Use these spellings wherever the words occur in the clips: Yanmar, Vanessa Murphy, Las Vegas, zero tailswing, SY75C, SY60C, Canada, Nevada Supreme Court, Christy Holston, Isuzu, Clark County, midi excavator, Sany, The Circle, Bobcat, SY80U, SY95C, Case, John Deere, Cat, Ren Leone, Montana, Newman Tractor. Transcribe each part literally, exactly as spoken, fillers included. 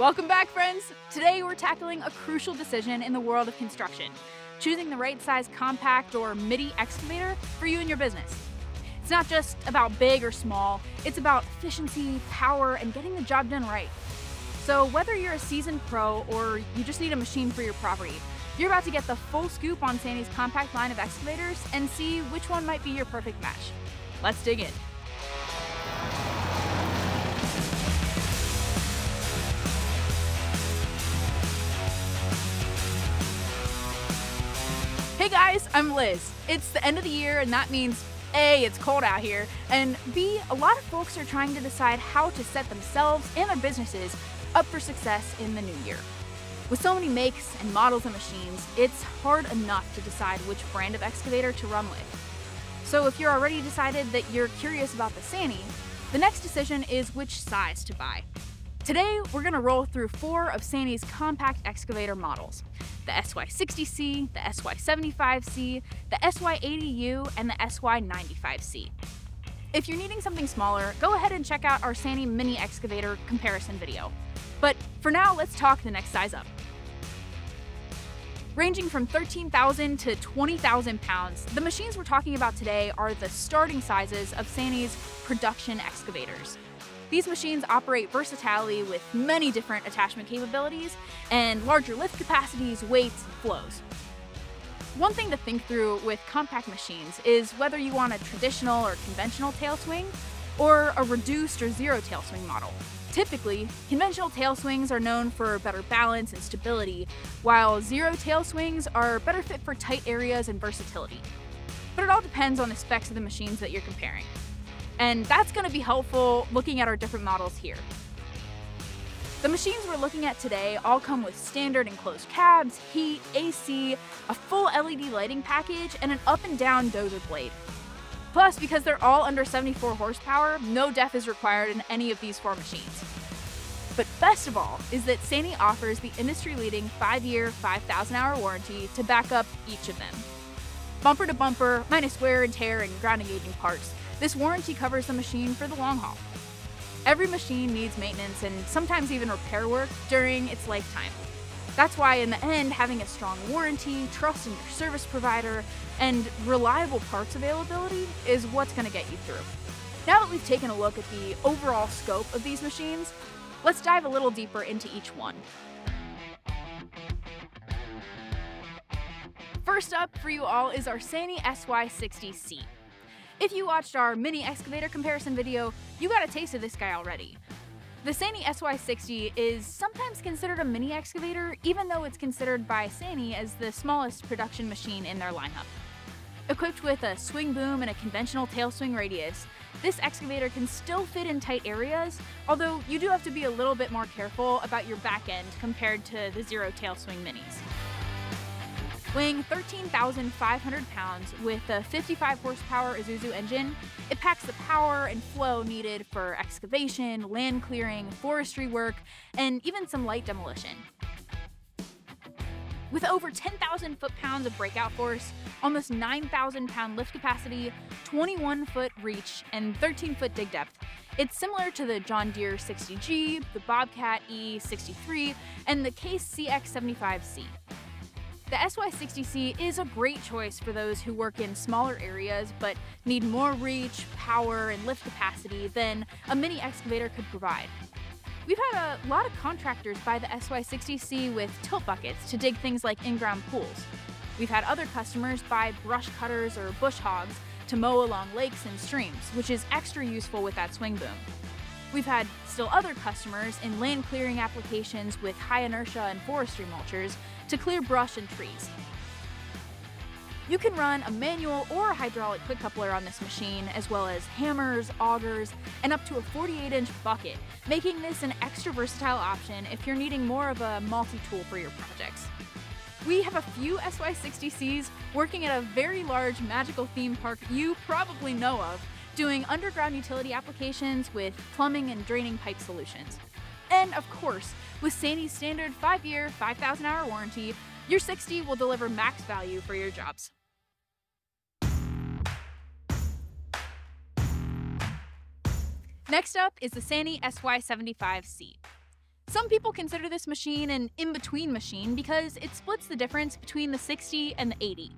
Welcome back, friends. Today we're tackling a crucial decision in the world of construction, choosing the right size compact or midi excavator for you and your business. It's not just about big or small, it's about efficiency, power, and getting the job done right. So whether you're a seasoned pro or you just need a machine for your property, you're about to get the full scoop on Sany's compact line of excavators and see which one might be your perfect match. Let's dig in. Hey guys, I'm Liz. It's the end of the year, and that means A, it's cold out here, and B, a lot of folks are trying to decide how to set themselves and their businesses up for success in the new year. With so many makes and models of machines, it's hard enough to decide which brand of excavator to run with. So if you're already decided that you're curious about the Sany, the next decision is which size to buy. Today, we're gonna roll through four of Sany's compact excavator models: the S Y sixty C, the S Y seventy-five C, the S Y eighty U, and the S Y ninety-five C. If you're needing something smaller, go ahead and check out our Sany mini excavator comparison video. But for now, let's talk the next size up. Ranging from thirteen thousand to twenty thousand pounds, the machines we're talking about today are the starting sizes of Sany's production excavators. These machines operate versatilely with many different attachment capabilities and larger lift capacities, weights, and flows. One thing to think through with compact machines is whether you want a traditional or conventional tail swing or a reduced or zero tail swing model. Typically, conventional tail swings are known for better balance and stability, while zero tail swings are better fit for tight areas and versatility. But it all depends on the specs of the machines that you're comparing. And that's gonna be helpful looking at our different models here. The machines we're looking at today all come with standard enclosed cabs, heat, A C, a full L E D lighting package, and an up and down dozer blade. Plus, because they're all under seventy-four horsepower, no def is required in any of these four machines. But best of all is that Sany offers the industry-leading five-year, five thousand hour warranty to back up each of them. Bumper to bumper, minus wear and tear and ground engaging parts, this warranty covers the machine for the long haul. Every machine needs maintenance and sometimes even repair work during its lifetime. That's why in the end, having a strong warranty, trust in your service provider, and reliable parts availability is what's gonna get you through. Now that we've taken a look at the overall scope of these machines, let's dive a little deeper into each one. First up for you all is our Sany S Y sixty C. If you watched our mini excavator comparison video, you got a taste of this guy already. The Sany S Y sixty is sometimes considered a mini excavator, even though it's considered by Sany as the smallest production machine in their lineup. Equipped with a swing boom and a conventional tail swing radius, this excavator can still fit in tight areas, although you do have to be a little bit more careful about your back end compared to the zero tail swing minis. Weighing thirteen thousand five hundred pounds with a fifty-five horsepower Isuzu engine, it packs the power and flow needed for excavation, land clearing, forestry work, and even some light demolition. With over ten thousand foot pounds of breakout force, almost nine thousand pound lift capacity, twenty-one foot reach, and thirteen foot dig depth, it's similar to the John Deere sixty G, the Bobcat E sixty-three, and the Case C X seventy-five C. The S Y sixty C is a great choice for those who work in smaller areas but need more reach, power, and lift capacity than a mini excavator could provide. We've had a lot of contractors buy the S Y sixty C with tilt buckets to dig things like in-ground pools. We've had other customers buy brush cutters or bush hogs to mow along lakes and streams, which is extra useful with that swing boom. We've had still other customers in land clearing applications with high inertia and forestry mulchers to clear brush and trees. You can run a manual or a hydraulic quick coupler on this machine, as well as hammers, augers, and up to a forty-eight inch bucket, making this an extra versatile option if you're needing more of a multi-tool for your projects. We have a few S Y sixty Cs working at a very large magical theme park you probably know of, doing underground utility applications with plumbing and draining pipe solutions. And of course, with Sany's standard five-year, five thousand hour warranty, your sixty will deliver max value for your jobs. Next up is the Sany S Y seventy-five C. Some people consider this machine an in-between machine because it splits the difference between the sixty and the eighty.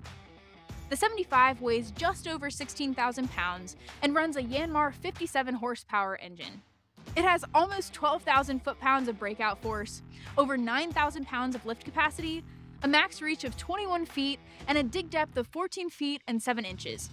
The seventy-five weighs just over sixteen thousand pounds and runs a Yanmar fifty-seven horsepower engine. It has almost twelve thousand foot-pounds of breakout force, over nine thousand pounds of lift capacity, a max reach of twenty-one feet, and a dig depth of fourteen feet and seven inches.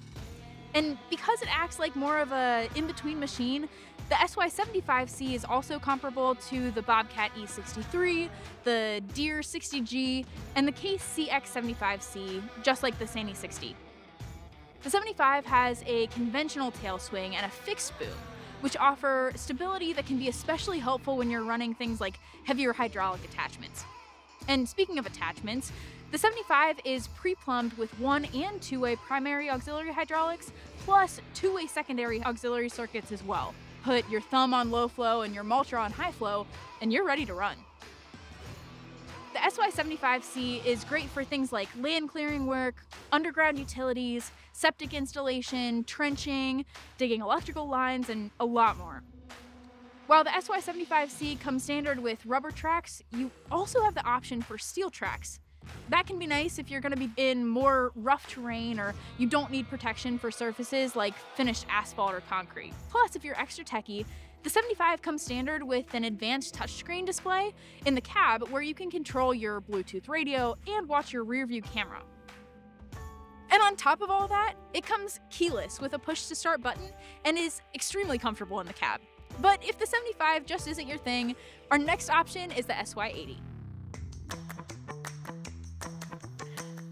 And because it acts like more of a in-between machine, the S Y seventy-five C is also comparable to the Bobcat E sixty-three, the Deere sixty G, and the Case C X seventy-five C, just like the Sany sixty. The seventy-five has a conventional tail swing and a fixed boom, which offer stability that can be especially helpful when you're running things like heavier hydraulic attachments. And speaking of attachments, the seventy-five is pre-plumbed with one and two-way primary auxiliary hydraulics, plus two-way secondary auxiliary circuits as well. Put your thumb on low flow and your mulcher on high flow, and you're ready to run. The S Y seventy-five C is great for things like land clearing work, underground utilities, septic installation, trenching, digging electrical lines, and a lot more. While the S Y seventy-five C comes standard with rubber tracks, you also have the option for steel tracks. That can be nice if you're going to be in more rough terrain or you don't need protection for surfaces like finished asphalt or concrete. Plus, if you're extra techie, the seventy-five comes standard with an advanced touchscreen display in the cab where you can control your Bluetooth radio and watch your rearview camera. And on top of all that, it comes keyless with a push-to-start button and is extremely comfortable in the cab. But if the seventy-five just isn't your thing, our next option is the S Y eighty.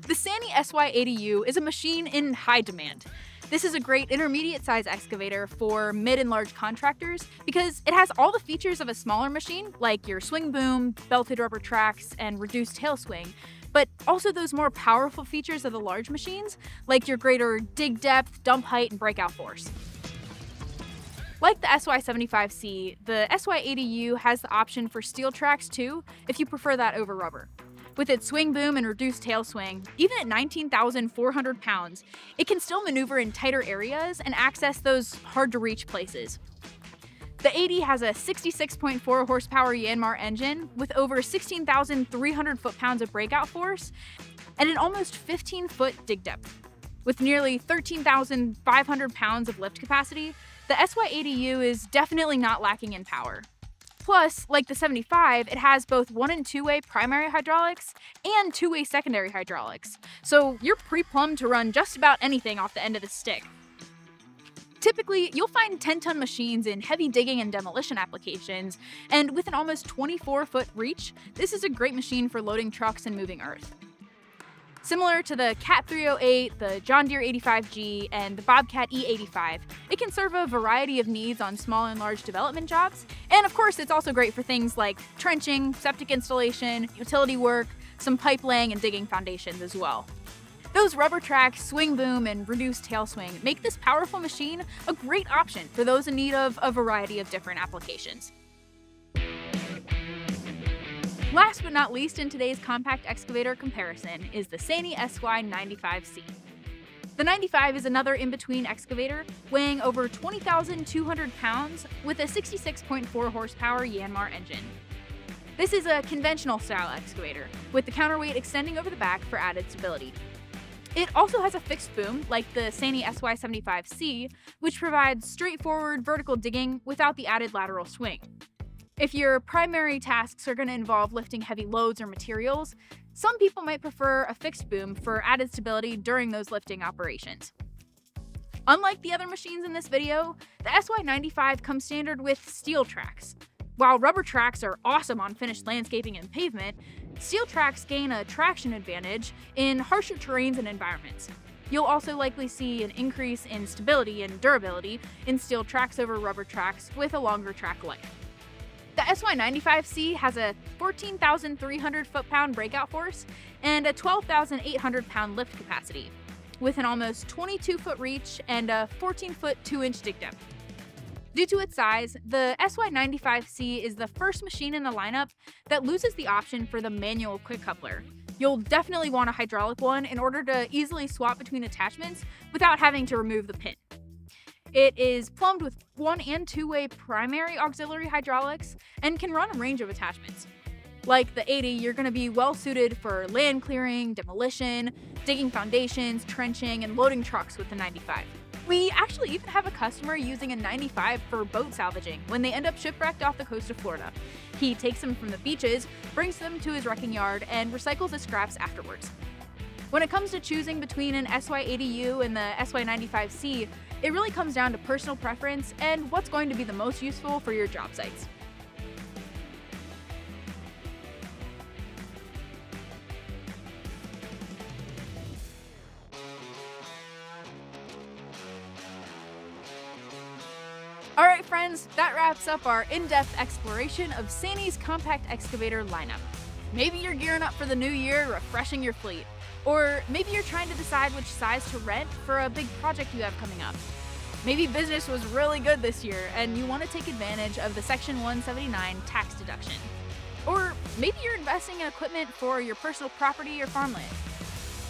The Sany S Y eighty U is a machine in high demand. This is a great intermediate size excavator for mid and large contractors because it has all the features of a smaller machine, like your swing boom, belted rubber tracks, and reduced tail swing, but also those more powerful features of the large machines, like your greater dig depth, dump height, and breakout force. Like the S Y seventy-five C, the S Y eighty U has the option for steel tracks too, if you prefer that over rubber. With its swing boom and reduced tail swing, even at nineteen thousand four hundred pounds, it can still maneuver in tighter areas and access those hard-to-reach places. The eighty has a sixty-six point four horsepower Yanmar engine with over sixteen thousand three hundred foot-pounds of breakout force and an almost fifteen-foot dig depth. With nearly thirteen thousand five hundred pounds of lift capacity, the S Y eighty U is definitely not lacking in power. Plus, like the seventy-five, it has both one and two-way primary hydraulics and two-way secondary hydraulics, so you're pre-plumbed to run just about anything off the end of the stick. Typically, you'll find ten-ton machines in heavy digging and demolition applications, and with an almost twenty-four-foot reach, this is a great machine for loading trucks and moving earth. Similar to the Cat three oh eight, the John Deere eighty-five G, and the Bobcat E eighty-five, it can serve a variety of needs on small and large development jobs. And of course, it's also great for things like trenching, septic installation, utility work, some pipe laying, and digging foundations as well. Those rubber tracks, swing boom, and reduced tail swing make this powerful machine a great option for those in need of a variety of different applications. Last but not least in today's compact excavator comparison is the Sany S Y ninety-five C. The ninety-five is another in-between excavator weighing over twenty thousand two hundred pounds with a sixty-six point four horsepower Yanmar engine. This is a conventional style excavator with the counterweight extending over the back for added stability. It also has a fixed boom like the Sany S Y seventy-five C, which provides straightforward vertical digging without the added lateral swing. If your primary tasks are going to involve lifting heavy loads or materials, some people might prefer a fixed boom for added stability during those lifting operations. Unlike the other machines in this video, the S Y ninety-five comes standard with steel tracks. While rubber tracks are awesome on finished landscaping and pavement, steel tracks gain a traction advantage in harsher terrains and environments. You'll also likely see an increase in stability and durability in steel tracks over rubber tracks with a longer track life. The S Y ninety-five C has a fourteen thousand three hundred foot-pound breakout force and a twelve thousand eight hundred pound lift capacity, with an almost twenty-two foot reach and a fourteen foot two inch dig depth. Due to its size, the S Y ninety-five C is the first machine in the lineup that loses the option for the manual quick coupler. You'll definitely want a hydraulic one in order to easily swap between attachments without having to remove the pin. It is plumbed with one and two-way primary auxiliary hydraulics and can run a range of attachments. Like the eighty, you're going to be well suited for land clearing, demolition, digging foundations, trenching, and loading trucks with the ninety-five. We actually even have a customer using a ninety-five for boat salvaging when they end up shipwrecked off the coast of Florida. He takes them from the beaches, brings them to his wrecking yard, and recycles the scraps afterwards. When it comes to choosing between an S Y eighty U and the S Y ninety-five C, it really comes down to personal preference and what's going to be the most useful for your job sites. All right, friends, that wraps up our in-depth exploration of Sany's compact excavator lineup. Maybe you're gearing up for the new year, refreshing your fleet. Or maybe you're trying to decide which size to rent for a big project you have coming up. Maybe business was really good this year and you want to take advantage of the Section one seventy-nine tax deduction. Or maybe you're investing in equipment for your personal property or farmland.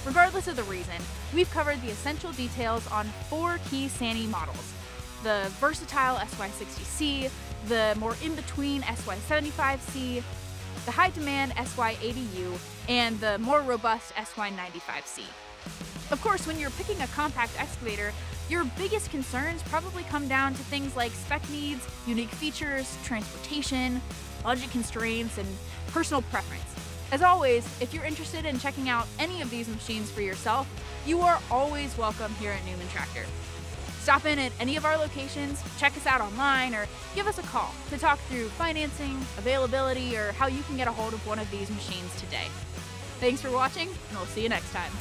Regardless of the reason, we've covered the essential details on four key Sany models: the versatile S Y sixty C, the more in-between S Y seventy-five C, the high-demand S Y eighty U, and the more robust S Y ninety-five C. Of course, when you're picking a compact excavator, your biggest concerns probably come down to things like spec needs, unique features, transportation, budget constraints, and personal preference. As always, if you're interested in checking out any of these machines for yourself, you are always welcome here at Newman Tractor. Stop in at any of our locations, check us out online, or give us a call to talk through financing, availability, or how you can get a hold of one of these machines today. Thanks for watching, and we'll see you next time.